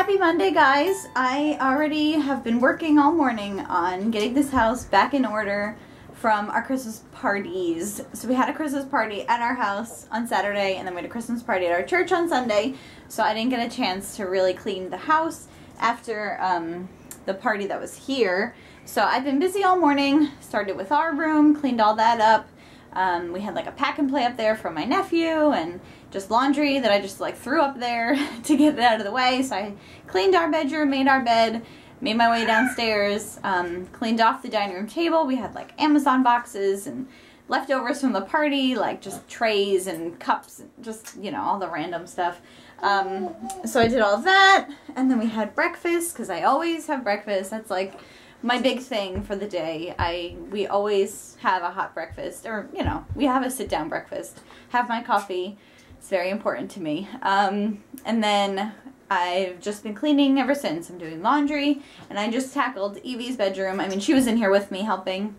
Happy Monday, guys. I already have been working all morning on getting this house back in order from our Christmas parties. So we had a Christmas party at our house on Saturday, and then we had a Christmas party at our church on Sunday, so I didn't get a chance to really clean the house after the party that was here. So I've been busy all morning, started with our room, cleaned all that up. We had like a pack and play up there from my nephew and just laundry that I just like threw up there to get it out of the way. So I cleaned our bedroom, made our bed, made my way downstairs, cleaned off the dining room table. We had like Amazon boxes and leftovers from the party, like just trays and cups and just, you know, all the random stuff. So I did all that, and then we had breakfast because I always have breakfast. That's like my big thing for the day. We always have a hot breakfast, or, you know, we have a sit down breakfast. Have my coffee. It's very important to me. And then I've just been cleaning ever since. I'm doing laundry, and I just tackled Evie's bedroom. I mean, she was in here with me helping,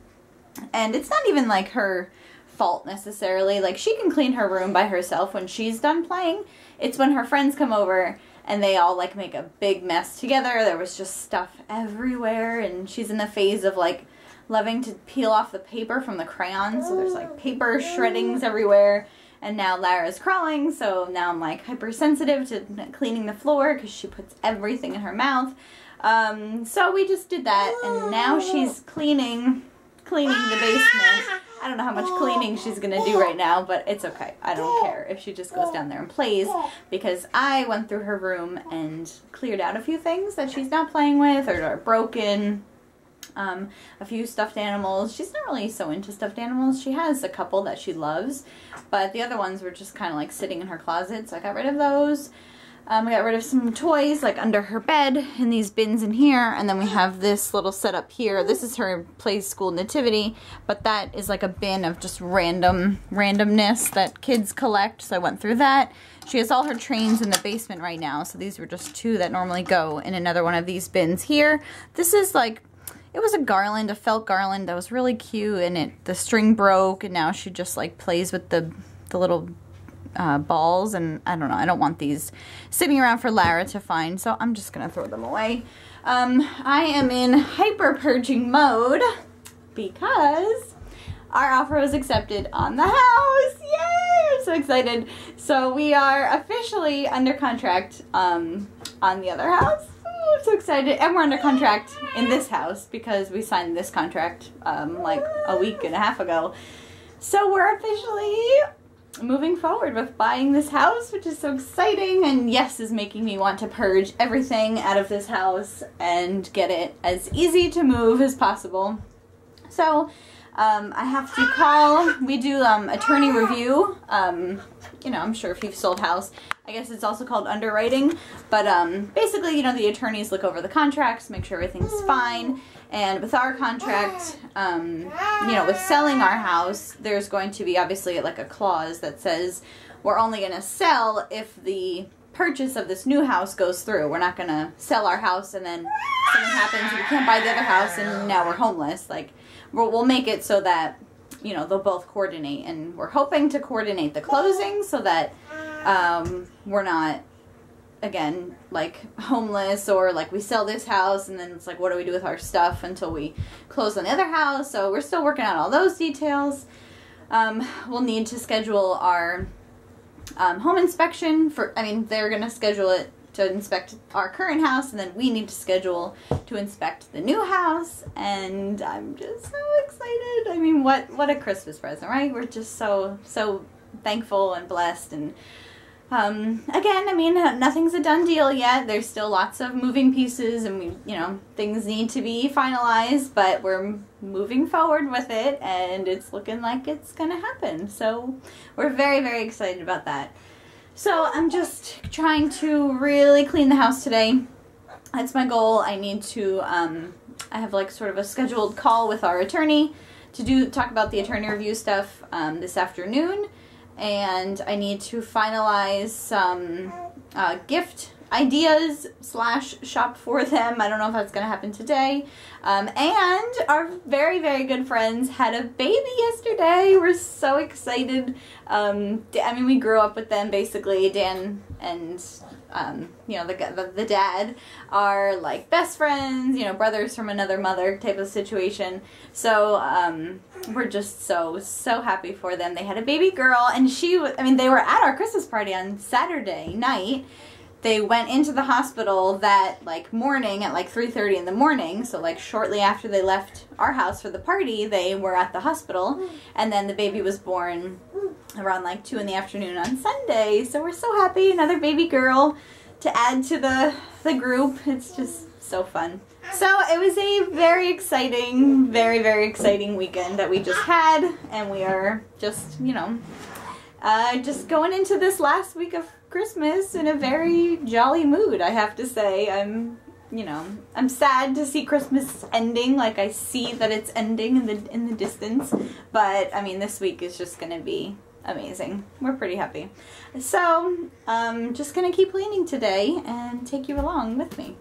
and it's not even like her fault necessarily. Like, she can clean her room by herself when she's done playing. It's when her friends come over and they all like make a big mess together. There was just stuff everywhere, and she's in the phase of like loving to peel off the paper from the crayons, so there's like paper shreddings everywhere. And now Lara's crawling, so now I'm like hypersensitive to cleaning the floor because she puts everything in her mouth. So we just did that, and now she's cleaning the basement. I don't know how much cleaning she's gonna do right now, but it's okay. I don't care if she just goes down there and plays, because I went through her room and cleared out a few things that she's not playing with or are broken. A few stuffed animals. She's not really so into stuffed animals. She has a couple that she loves, but the other ones were just kind of like sitting in her closet, so I got rid of those. I got rid of some toys like under her bed in these bins in here, and then we have this little setup here. This is her play school nativity, but that is like a bin of just randomness that kids collect, so I went through that. She has all her trains in the basement right now, so these were just two that normally go in another one of these bins here. This is like, it was a garland, a felt garland that was really cute, and the string broke, and now she just like plays with the little balls, and I don't know, I don't want these sitting around for Lara to find, so I'm just gonna throw them away. I am in hyper purging mode because our offer was accepted on the house. Yay! I'm so excited. So we are officially under contract on the other house. I'm so excited, and we're under contract in this house because we signed this contract like a week and a half ago. So we're officially moving forward with buying this house, which is so exciting, and yes, is making me want to purge everything out of this house and get it as easy to move as possible. So I have to call, we do attorney review, you know, I'm sure if you've sold house, I guess it's also called underwriting, but basically, you know, the attorneys look over the contracts, make sure everything's fine, and with our contract, you know, with selling our house, there's going to be obviously like a clause that says we're only going to sell if the purchase of this new house goes through. We're not going to sell our house and then something happens, we can't buy the other house, and now we're homeless. Like, we'll make it so that, you know, they'll both coordinate, and we're hoping to coordinate the closing so that we're not, again, like homeless, or like we sell this house and then it's like, what do we do with our stuff until we close on the other house? So we're still working out all those details. We'll need to schedule our home inspection for, I mean, they're going to schedule it to inspect our current house, and then we need to schedule to inspect the new house, and I'm just so excited. I mean, what a Christmas present, right? We're just so thankful and blessed, and again, I mean, nothing's a done deal yet. There's still lots of moving pieces, and we, you know, things need to be finalized, but we're moving forward with it, and it's looking like it's gonna happen. So we're very, very excited about that. So I'm just trying to really clean the house today. That's my goal. I need to, I have like sort of a scheduled call with our attorney to talk about the attorney review stuff this afternoon, and I need to finalize some gift ideas slash shop for them. I don't know if that's going to happen today. And our very, very good friends had a baby yesterday. We're so excited. I mean, we grew up with them basically. Dan and, you know, the dad are like best friends, you know, brothers from another mother type of situation. So, we're just so, so happy for them. They had a baby girl, and I mean, they were at our Christmas party on Saturday night. They went into the hospital that, like, morning at, like, 3:30 in the morning. So, like, shortly after they left our house for the party, they were at the hospital. And then the baby was born around, like, 2 in the afternoon on Sunday. So we're so happy. Another baby girl to add to the group. It's just so fun. So it was a very exciting, very, very exciting weekend that we just had. And we are just, you know, just going into this last week of Christmas in a very jolly mood, I have to say. I'm sad to see Christmas ending. Like, I see that it's ending in the distance, but I mean, this week is just gonna be amazing. We're pretty happy. So, just gonna keep cleaning today and take you along with me.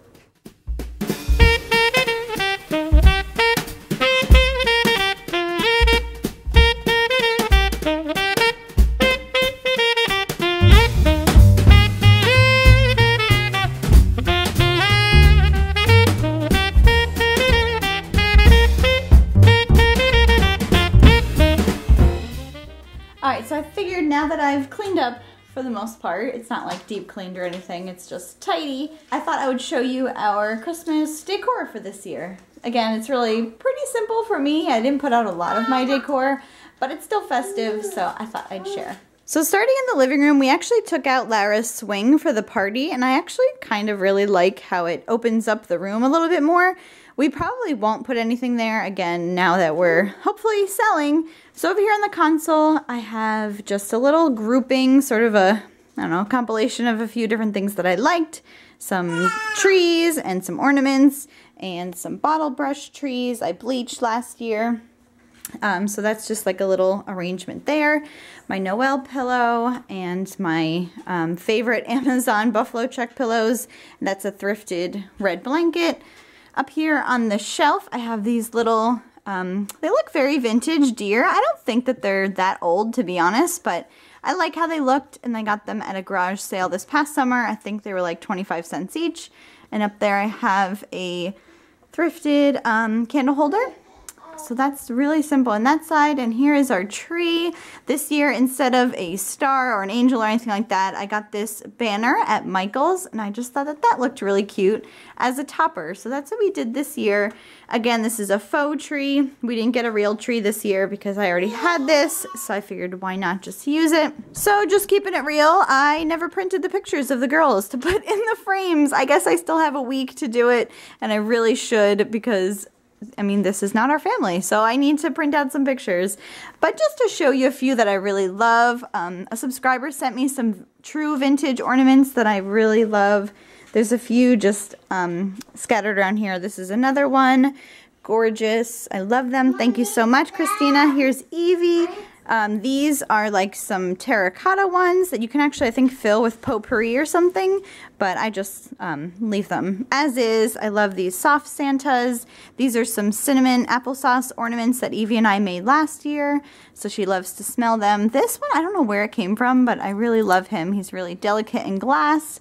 Now that I've cleaned up for the most part, it's not like deep cleaned or anything, it's just tidy, I thought I would show you our Christmas decor for this year. Again, it's really pretty simple for me. I didn't put out a lot of my decor, but it's still festive, so I thought I'd share. So starting in the living room, we actually took out Lara's swing for the party, and I actually kind of really like how it opens up the room a little bit more. We probably won't put anything there again now that we're hopefully selling. So over here on the console, I have just a little grouping, sort of a, I don't know, compilation of a few different things that I liked. Some trees and some ornaments and some bottle brush trees I bleached last year. So that's just like a little arrangement there. My Noel pillow and my favorite Amazon buffalo check pillows. That's a thrifted red blanket. Up here on the shelf, I have these little, they look very vintage deer. I don't think that they're that old, to be honest, but I like how they looked, and I got them at a garage sale this past summer. I think they were like 25 cents each. And up there I have a thrifted candle holder. So that's really simple on that side. And here is our tree. This year, instead of a star or an angel or anything like that, I got this banner at Michael's, and I just thought that that looked really cute as a topper. So that's what we did this year. Again, this is a faux tree. We didn't get a real tree this year because I already had this, so I figured why not just use it. So just keeping it real, I never printed the pictures of the girls to put in the frames. I guess I still have a week to do it, and I really should, because I mean, this is not our family, so I need to print out some pictures. But just to show you a few that I really love, a subscriber sent me some true vintage ornaments that I really love. There's a few just scattered around here. This is another one. Gorgeous. I love them. Thank you so much, Christina. Here's Evie. These are like some terracotta ones that you can actually, I think, fill with potpourri or something, but I just leave them as is. I love these soft Santas. These are some cinnamon applesauce ornaments that Evie and I made last year, so she loves to smell them. This one, I don't know where it came from, but I really love him. He's really delicate in glass.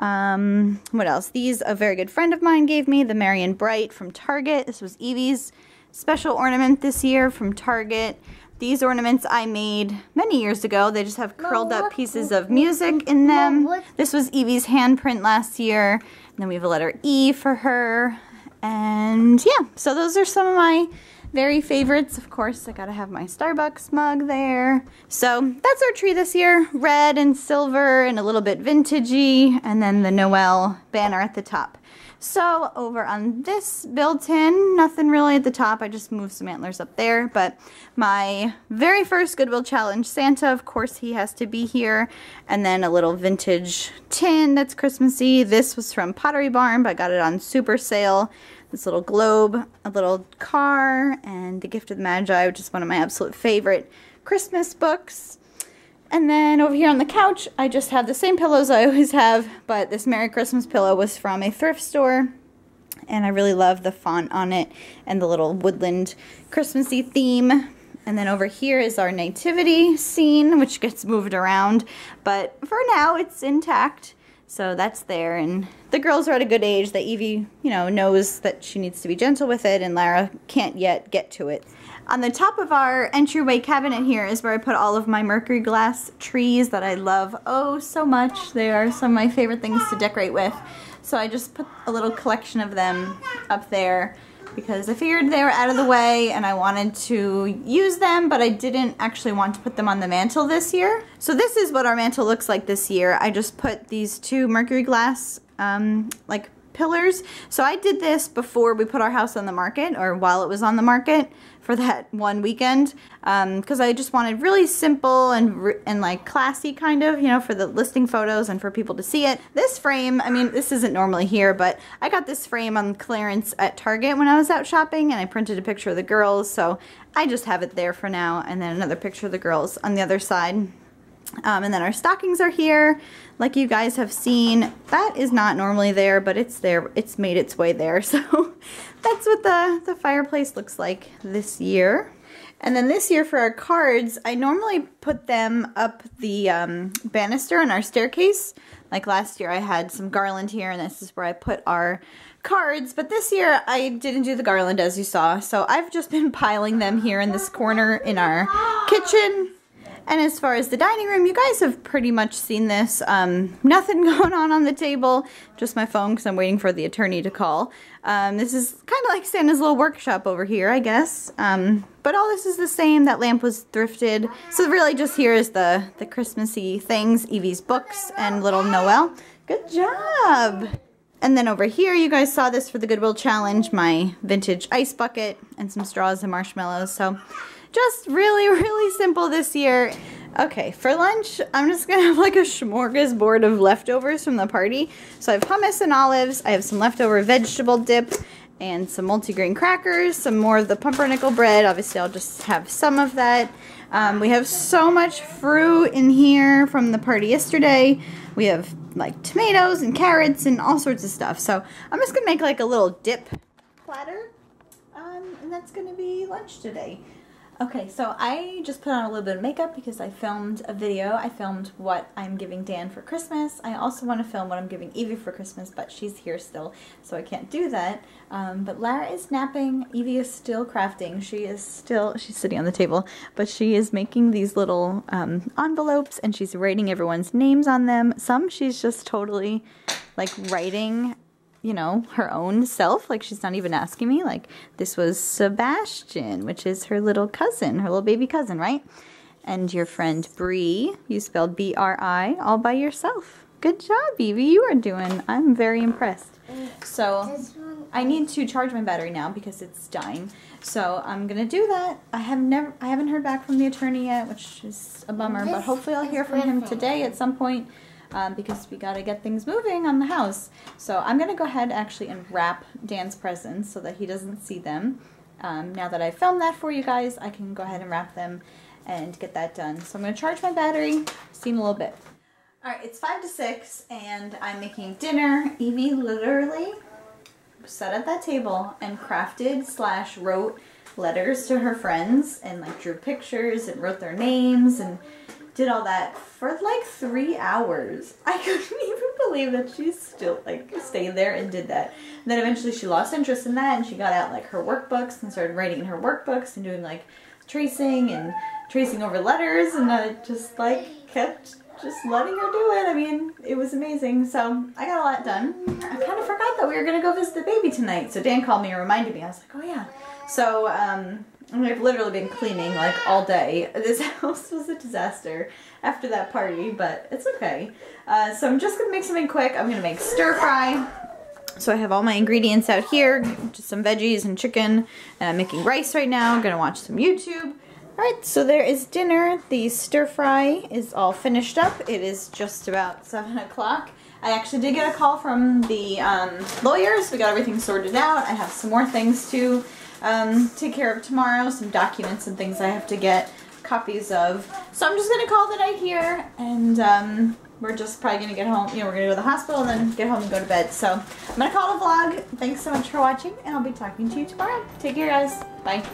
What else? These, a very good friend of mine gave me, the Marion Bright from Target. This was Evie's special ornament this year from Target. These ornaments I made many years ago. They just have curled up pieces of music in them. This was Evie's handprint last year. And then we have a letter E for her. And yeah, so those are some of my very favorites. Of course, I gotta have my Starbucks mug there. So that's our tree this year. Red and silver and a little bit vintagey. And then the Noel banner at the top. So over on this built-in, nothing really at the top. I just moved some antlers up there, but my very first Goodwill Challenge Santa, of course he has to be here, and then a little vintage tin that's Christmassy. This was from Pottery Barn, but I got it on super sale. This little globe, a little car, and The Gift of the Magi, which is one of my absolute favorite Christmas books. And then over here on the couch, I just have the same pillows I always have, but this Merry Christmas pillow was from a thrift store, and I really love the font on it and the little woodland Christmassy theme. And then over here is our nativity scene, which gets moved around, but for now it's intact. So that's there, and the girls are at a good age that Evie, you know, knows that she needs to be gentle with it, and Lara can't yet get to it. On the top of our entryway cabinet here is where I put all of my mercury glass trees that I love oh so much. They are some of my favorite things to decorate with. So I just put a little collection of them up there because I figured they were out of the way and I wanted to use them, but I didn't actually want to put them on the mantle this year. So this is what our mantle looks like this year. I just put these two mercury glass like pillars. So I did this before we put our house on the market, or while it was on the market for that one weekend, because I just wanted really simple and like classy kind of, you know, for the listing photos and for people to see it. This frame, I mean, this isn't normally here, but I got this frame on clearance at Target when I was out shopping, and I printed a picture of the girls, so I just have it there for now, and then another picture of the girls on the other side. And then our stockings are here, like you guys have seen. That is not normally there, but it's there. It's made its way there. So that's what the fireplace looks like this year. And then this year for our cards, I normally put them up the banister on our staircase. Like last year I had some garland here, and this is where I put our cards, but this year I didn't do the garland, as you saw. So I've just been piling them here in this corner in our kitchen. And as far as the dining room, you guys have pretty much seen this. Nothing going on the table, just my phone because I'm waiting for the attorney to call. This is kind of like Santa's little workshop over here, I guess. But all this is the same. That lamp was thrifted. So really just here is the Christmassy things, Evie's books and little Noel. Good job! And then over here, you guys saw this for the Goodwill challenge, my vintage ice bucket and some straws and marshmallows. So just really simple this year. Okay, for lunch, I'm just gonna have like a smorgasbord of leftovers from the party. So I have hummus and olives, I have some leftover vegetable dip, and some multigrain crackers, some more of the pumpernickel bread. Obviously, I'll just have some of that. We have so much fruit in here from the party yesterday. We have like tomatoes and carrots and all sorts of stuff. So I'm just gonna make like a little dip platter, and that's gonna be lunch today. Okay, so I just put on a little bit of makeup because I filmed a video. I filmed what I'm giving Dan for Christmas. I also want to film what I'm giving Evie for Christmas, but she's here still, so I can't do that. But Lara is napping. Evie is still crafting. She's sitting on the table, but she is making these little envelopes, and she's writing everyone's names on them. Some she's just totally, like, writing, you know, her own self. Like, she's not even asking me. Like, this was Sebastian, which is her little cousin, her little baby cousin, right? And your friend Bri, you spelled B-R-I all by yourself. Good job, Evie. You are doing. I'm very impressed. So I need to charge my battery now because it's dying. So I'm gonna do that. I haven't heard back from the attorney yet, which is a bummer, but hopefully I'll hear from him today at some point. Because we gotta get things moving on the house. So I'm gonna go ahead actually and wrap Dan's presents so that he doesn't see them. Now that I filmed that for you guys, I can go ahead and wrap them and get that done. So I'm gonna charge my battery, see in a little bit. All right, it's 5 to 6 and I'm making dinner. Evie literally sat at that table and crafted / wrote letters to her friends and like drew pictures and wrote their names and did all that for like 3 hours. I couldn't even believe that she still like stayed there and did that. And then eventually she lost interest in that and she got out like her workbooks and started writing in her workbooks and doing like tracing and tracing over letters, and I just like kept just letting her do it. I mean, it was amazing. So I got a lot done. I kind of forgot that we were gonna go visit the baby tonight. So Dan called me and reminded me. I was like, oh yeah. So I've literally been cleaning like all day. This house was a disaster after that party, but it's okay. So I'm just gonna make something quick. I'm gonna make stir fry. So I have all my ingredients out here, just some veggies and chicken, and I'm making rice right now. I'm gonna watch some YouTube. All right, so there is dinner. The stir fry is all finished up. It is just about 7 o'clock. I actually did get a call from the lawyers. We got everything sorted out. I have some more things to take care of tomorrow, some documents and things I have to get copies of. So I'm just gonna call it a here, and we're just probably gonna get home. You know, we're gonna go to the hospital and then get home and go to bed. So I'm gonna call it a vlog. Thanks so much for watching, and I'll be talking to you tomorrow. Take care, guys. Bye.